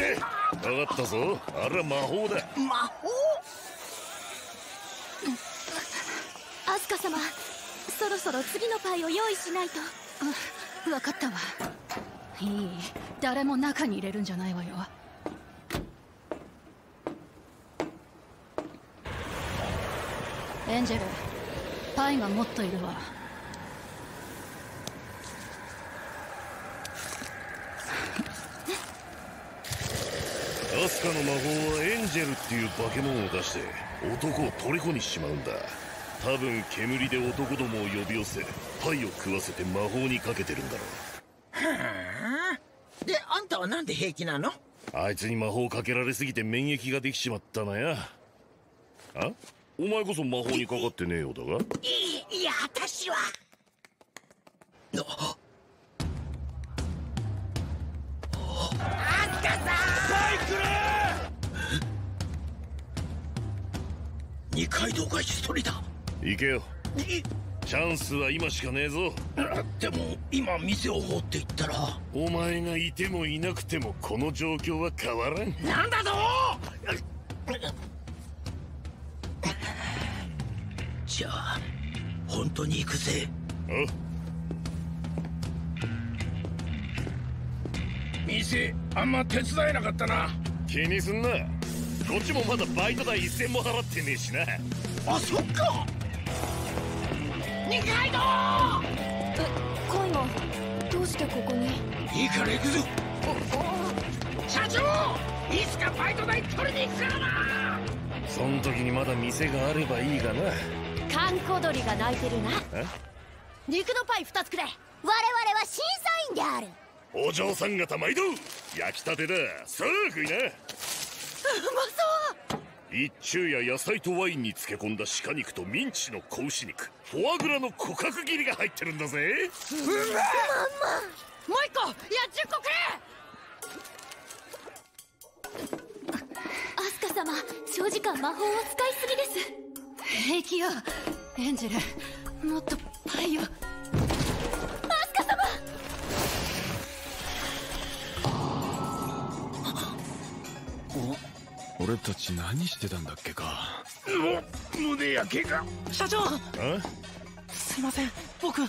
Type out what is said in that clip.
分かったぞ。あれは魔法だ。魔法？アスカ様、そろそろ次のパイを用意しないと。分かったわ。いい、誰も中に入れるんじゃないわよ。エンジェル、パイがもっといるわ。アスカの魔法はエンジェルっていう化け物を出して男を虜にしちまうんだ。多分煙で男どもを呼び寄せパイを食わせて魔法にかけてるんだろう。はあ、であんたはなんで平気なの？あいつに魔法かけられすぎて免疫ができちまったなや。あ？お前こそ魔法にかかってねえようだが。いや私はアスカさん、パイくれ。二階堂が一人だ。行けよ、チャンスは今しかねえぞ。でも今店を放っていったらお前がいてもいなくてもこの状況は変わらん。なんだぞじゃあ本当に行くぜ。店あんま手伝えなかったな。気にすんな、こっちもまだバイト代1000も払ってねえしな。あ、そっか。二階堂、コイモン、どうしてここに？いいから行くぞ。社長、いつかバイト代取りに行くからな。そん時にまだ店があればいいがな。カンコドリが鳴いてるな。肉のパイ2つくれ。我々は審査員である。お嬢さん方毎度焼きたてだ。さあ食いな。うまそう。一昼夜野菜とワインに漬け込んだ鹿肉とミンチの子牛肉、フォアグラの骨格切りが入ってるんだぜ。うまっ、もう一個、いや10個くれ。アスカ様、長時間魔法を使いすぎです。平気よエンジェル、もっとパイを。俺たち何してたんだっけか。胸やけが。社長。すいません、僕